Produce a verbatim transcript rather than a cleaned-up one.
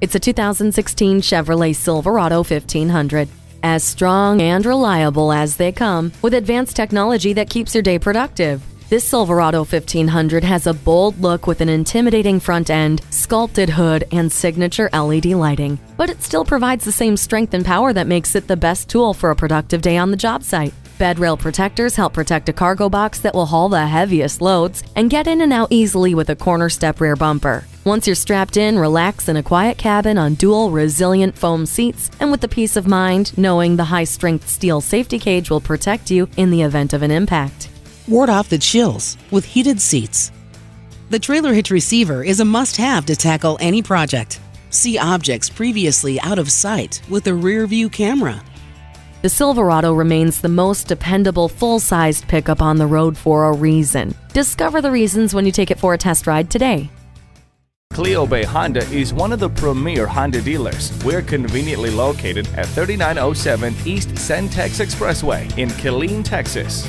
It's a two thousand sixteen Chevrolet Silverado fifteen hundred. As strong and reliable as they come, with advanced technology that keeps your day productive. This Silverado fifteen hundred has a bold look with an intimidating front end, sculpted hood, and signature L E D lighting. But it still provides the same strength and power that makes it the best tool for a productive day on the job site. Bed rail protectors help protect a cargo box that will haul the heaviest loads and get in and out easily with a corner step rear bumper. Once you're strapped in, relax in a quiet cabin on dual resilient foam seats and with the peace of mind knowing the high-strength steel safety cage will protect you in the event of an impact. Ward off the chills with heated seats. The trailer hitch receiver is a must-have to tackle any project. See objects previously out of sight with a rear-view camera. The Silverado remains the most dependable full-sized pickup on the road for a reason. Discover the reasons when you take it for a test ride today. Cleo Bay Honda is one of the premier Honda dealers. We're conveniently located at thirty-nine oh seven East Cen-Tex Expressway in Killeen, Texas.